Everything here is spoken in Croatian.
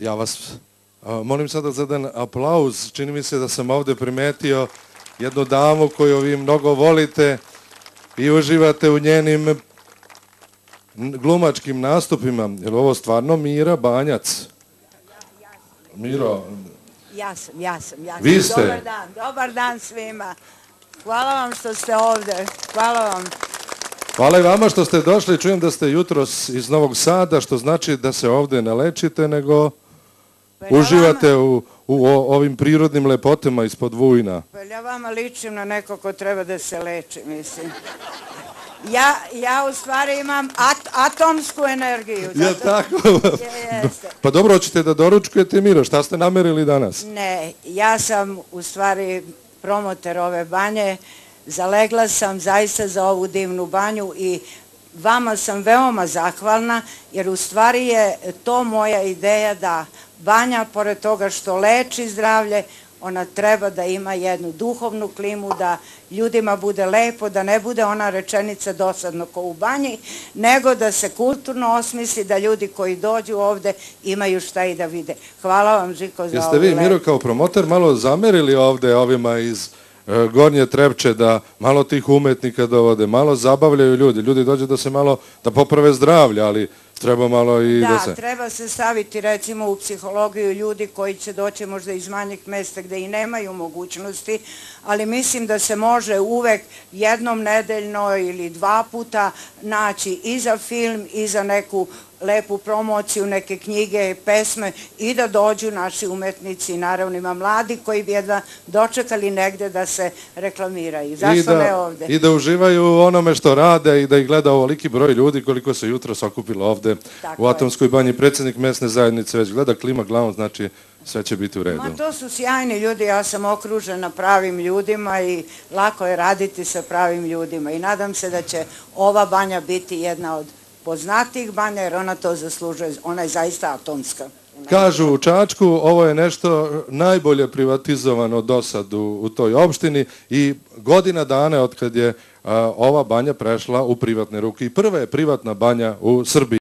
Ja vas molim sada za jedan aplauz. Čini mi se da sam ovde primetio jednu damu koju vi mnogo volite i uživate u njenim glumačkim nastupima. Je li ovo stvarno Mira Banjac? Miro. Ja sam. Vi ste? Dobar dan svima. Hvala vam što ste ovde. Hvala i vama što ste došli. Čujem da ste jutros iz Novog Sada, što znači da se ovde ne lečite, nego uživate u ovim prirodnim lepotama ispod Vujna. Pa ja vama ličim na neko ko treba da se leči, mislim. Ja u stvari imam atomsku energiju. Ja tako? Pa dobro, hoćete da doručkujete, Miro, šta ste namerili danas? Ne, ja sam u stvari promoter ove banje, zalegla sam zaista za ovu divnu banju i vama sam veoma zahvalna, jer u stvari je to moja ideja da banja, pored toga što leči zdravlje, ona treba da ima jednu duhovnu klimu, da ljudima bude lepo, da ne bude ona rečenica dosadno ko u banji, nego da se kulturno osmisli, da ljudi koji dođu ovde imaju šta i da vide. Hvala vam, Žiko, za ovo lepo. Jeste vi, Miro, kao promoter malo zamerili ovde ovima iz Gornje Trepče da malo tih umetnika dovode, malo zabavljaju ljudi, ljudi dođu da se malo, da poprave zdravlje, ali treba malo i da se... Da, treba se staviti recimo u psihologiju ljudi koji će doći možda iz manjih mesta gde i nemaju mogućnosti, ali mislim da se može uvek jednom nedeljno ili 2 puta naći i za film i za neku lepu promociju, neke knjige, pesme i da dođu naši umetnici, naravno ima mladi koji bi jedva dočekali negde da se reklamiraju. Zašto ne ovde? I da uživaju u onome što rade i da ih gleda ovoliki broj ljudi koliko se jutro sakupilo ovde u Atomskoj banji. Predsednik mesne zajednice već gleda, klima glavom, znači sve će biti u redu. Ma to su sjajni ljudi, ja sam okružena pravim ljudima i lako je raditi sa pravim ljudima i nadam se da će ova banja biti jedna od poznatih banja, jer ona to zaslužuje, ona je zaista atomska. Kažu u Čačku, ovo je nešto najbolje privatizovano do sad u toj opštini i godina dana od kad je ova banja prešla u privatne ruke i prva je privatna banja u Srbiji.